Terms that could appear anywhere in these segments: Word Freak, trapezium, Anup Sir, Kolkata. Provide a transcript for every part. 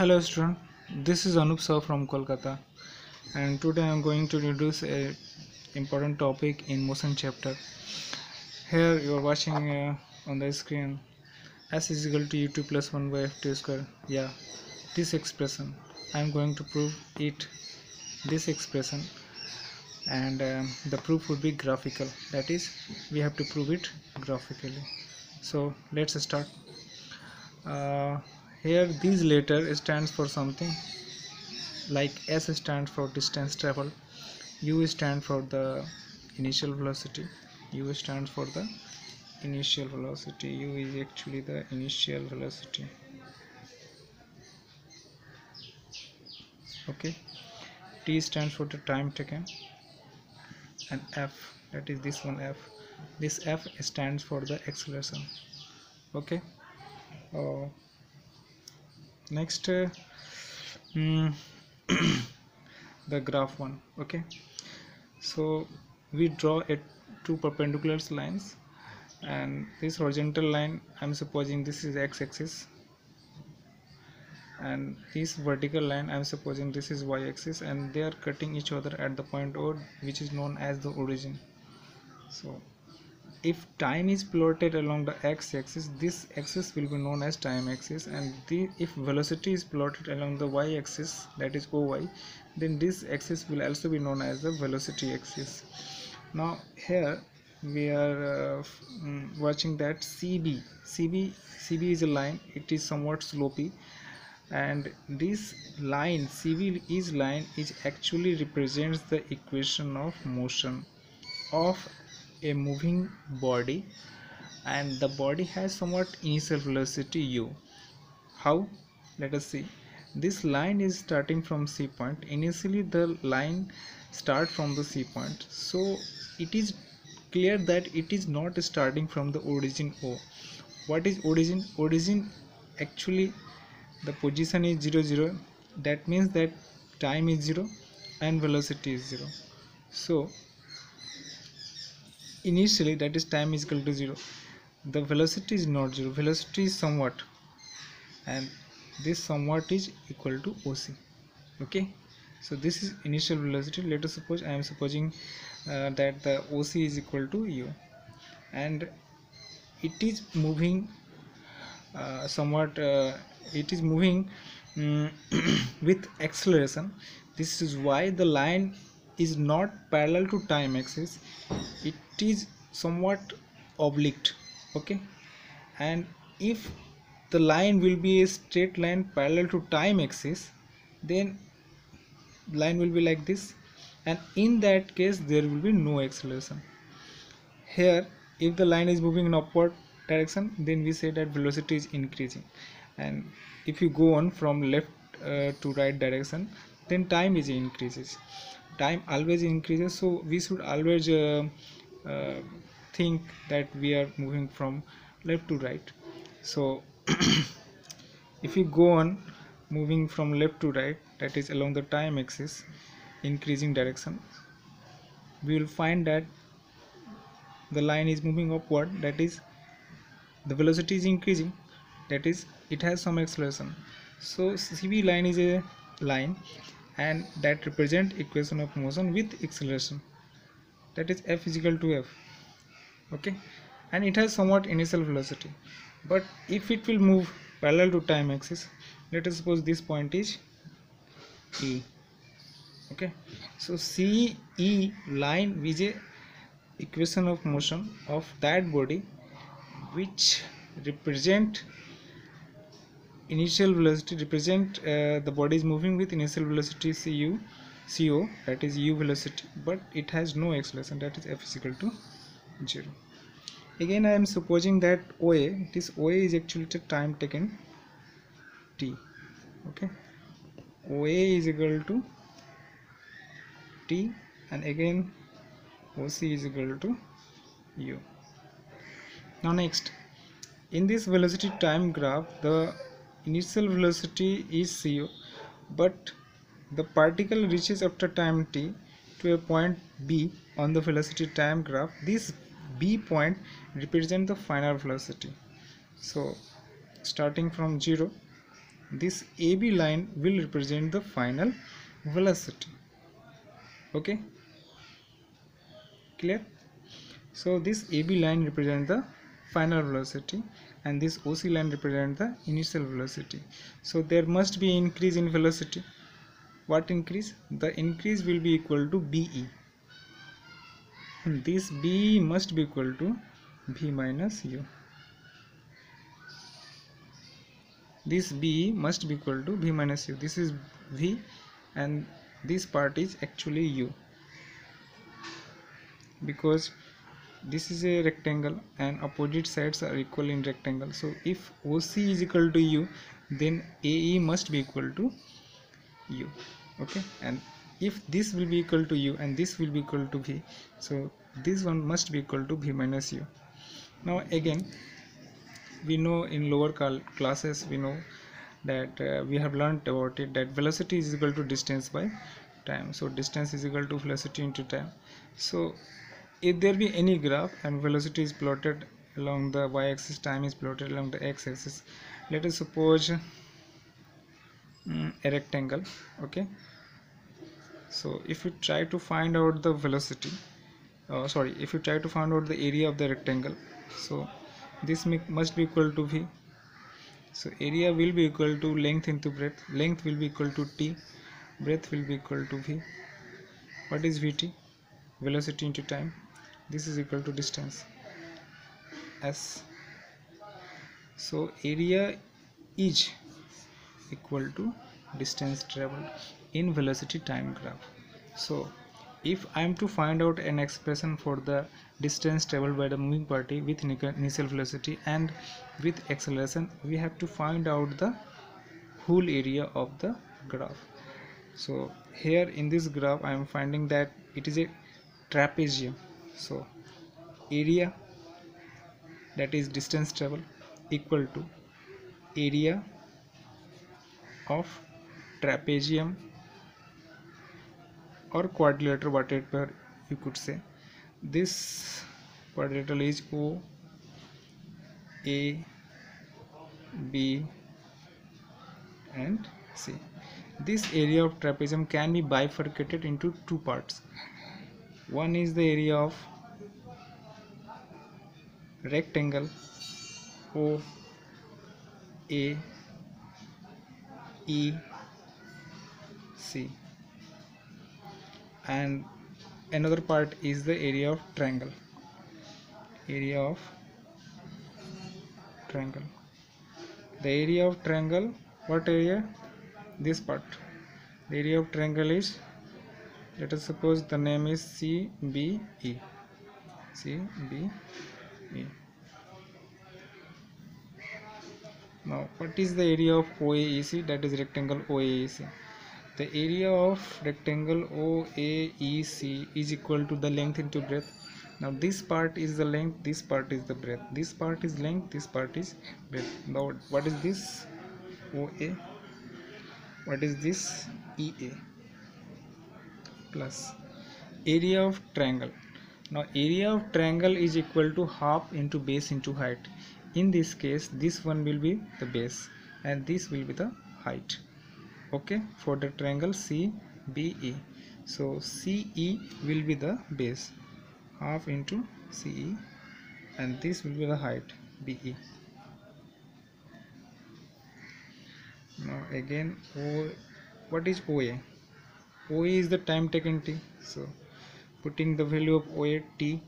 Hello student, this is Anup Sir from Kolkata, and today I am going to introduce a important topic in motion chapter. Here you are watching on the screen s is equal to u2 plus 1 by f2 square. Yeah, this expression I am going to prove it, this expression, and the proof would be graphical, that is we have to prove it graphically. So let's start. Here this letter stands for something, like s stands for distance traveled, u stands for the initial velocity, u is actually the initial velocity, okay. T stands for the time taken, and f, that is this one, f, this f stands for the acceleration, okay. Next the graph one, okay. So we draw a two perpendicular lines, and this horizontal line I'm supposing this is x-axis, and this vertical line I'm supposing this is y-axis, and they are cutting each other at the point O, which is known as the origin. So if time is plotted along the x-axis, this axis will be known as time axis, and if velocity is plotted along the y-axis, that is OY, then this axis will also be known as the velocity axis. Now here we are watching that CB is a line, it is somewhat slopy, and this line CB is line is actually represents the equation of motion of a moving body, and the body has somewhat initial velocity u. How? Let us see. This line is starting from C point. Initially the line starts from the C point, so it is clear that it is not starting from the origin O. What is origin? Origin actually the position is 0, 0, that means that time is 0 and velocity is 0. So initially, that is time is equal to 0, the velocity is not 0, velocity is somewhat, and this somewhat is equal to OC, okay. So this is initial velocity. Let us suppose I am supposing that the OC is equal to u, and it is moving somewhat, it is moving with acceleration. This is why the line is not parallel to time axis, it is somewhat oblique, okay. And if the line will be a straight line parallel to time axis, then line will be like this, and in that case there will be no acceleration. Here if the line is moving in upward direction, then we say that velocity is increasing, and if you go on from left to right direction, then time is increases. Time always increases, so we should always think that we are moving from left to right. So if you go on moving from left to right, that is along the time axis increasing direction, we will find that the line is moving upward, that is the velocity is increasing, that is it has some acceleration. So CB line is a line, and that represent equation of motion with acceleration, that is f is equal to f, okay. And it has somewhat initial velocity, but if it will move parallel to time axis, let us suppose this point is E, okay. So CE line is a equation of motion of that body which represent initial velocity, represent the body is moving with initial velocity CO, that is u velocity, but it has no acceleration, that is f is equal to 0. Again I am supposing that OA, this OA is actually the time taken t, okay. OA is equal to t, and again OC is equal to u. Now next, in this velocity time graph the initial velocity is CO, but the particle reaches after time t to a point B on the velocity time graph. This B point represents the final velocity. So starting from 0 this AB line will represent the final velocity. Okay, clear? So this AB line represents the final velocity and this OC line represents the initial velocity. So there must be increase in velocity. What increase? The increase will be equal to BE. And this BE must be equal to B minus U. This BE must be equal to B minus U. This is V and this part is actually U, because this is a rectangle and opposite sides are equal in rectangle. So if OC is equal to U, then AE must be equal to U. Okay, and if this will be equal to U and this will be equal to V, so this one must be equal to V minus U. Now again, we know in lower classes we know that we have learnt about it, that velocity is equal to distance by time. So distance is equal to velocity into time. So if there be any graph and velocity is plotted along the y-axis, time is plotted along the x-axis. Let us suppose a rectangle. Okay, so if you try to find out the velocity, if you try to find out the area of the rectangle, so this must be equal to V. So area will be equal to length into breadth. Length will be equal to T, breadth will be equal to V. What is Vt? Velocity into time. This is equal to distance S. So area is equal to distance traveled in velocity time graph. So if I am to find out an expression for the distance traveled by the moving party with initial velocity and with acceleration, we have to find out the whole area of the graph. So here in this graph I am finding that it is a trapezium. So area, that is distance travel, equal to area of trapezium or quadrilateral, whatever you could say. This quadrilateral is O, A, B and C. This area of trapezium can be bifurcated into two parts. One is the area of rectangle O, A, E, C, and another part is the area of triangle. Area of triangle. The area of triangle, what area? This part. The area of triangle is, let us suppose the name is CBE. CBE. Now what is the area of OAEC? That is rectangle OAEC. The area of rectangle OAEC is equal to the length into breadth. Now this part is the length, this part is the breadth. This part is length, this part is breadth. Now what is this OA? What is this EA? Plus area of triangle. Now area of triangle is equal to half into base into height. In this case this one will be the base and this will be the height. Okay, for the triangle CBE. So CE will be the base, half into CE, and this will be the height BE. Now again, what is OA? OA is the time taken T. So putting the value of OA T.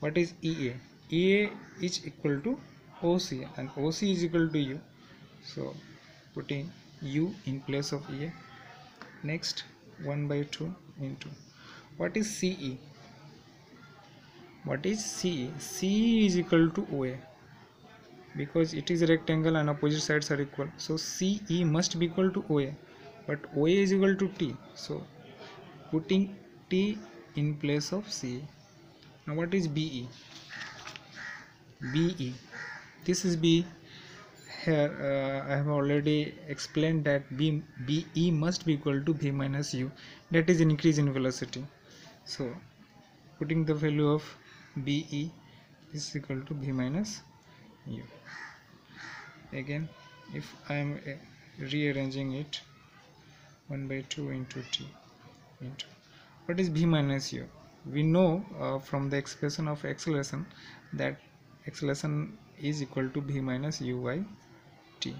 What is EA? EA is equal to OC and OC is equal to U. So putting U in place of EA. Next 1/2 into. What is CE? What is CE? CE is equal to OA, because it is a rectangle and opposite sides are equal. So CE must be equal to OA, but OA is equal to T. So putting T in place of CE. Now what is BE? BE. This is BE. Here I have already explained that BE must be equal to B minus U. That is increase in velocity. So putting the value of BE is equal to B minus U. Again, if I am rearranging it 1 by 2 into t into what is b minus u. We know from the expression of acceleration that acceleration is equal to b minus u by t,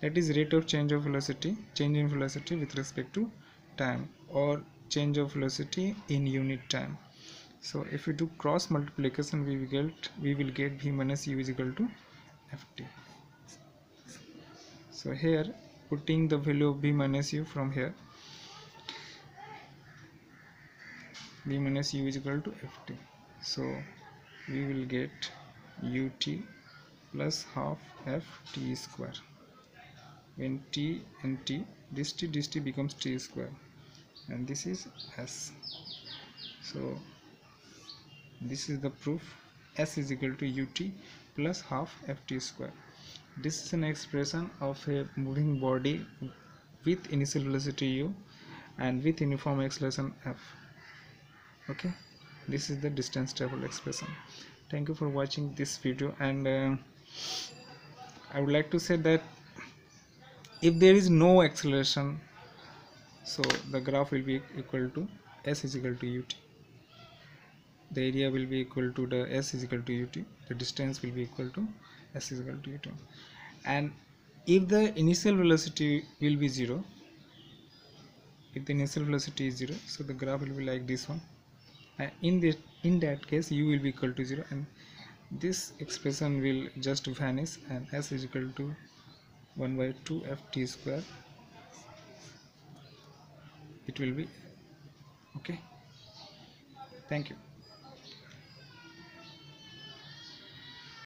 that is rate of change of velocity, change in velocity with respect to time, or change of velocity in unit time. So if we do cross multiplication, we will get v minus u is equal to ft. So here putting the value of b minus u from here, b minus u is equal to ft. So we will get ut plus half ft square. When t and t, this t becomes t square, and this is s. So this is the proof, s is equal to ut plus half ft square. This is an expression of a moving body with initial velocity u and with uniform acceleration f. Okay, this is the distance travel expression. Thank you for watching this video, and I would like to say that if there is no acceleration, so the graph will be equal to s is equal to ut. The area will be equal to the s is equal to ut, the distance will be equal to s is equal to ut. And if the initial velocity will be zero, if the initial velocity is zero, so the graph will be like this one, and in that case u will be equal to zero, and this expression will just vanish, and s is equal to 1 by 2 ft square it will be. Okay, thank you.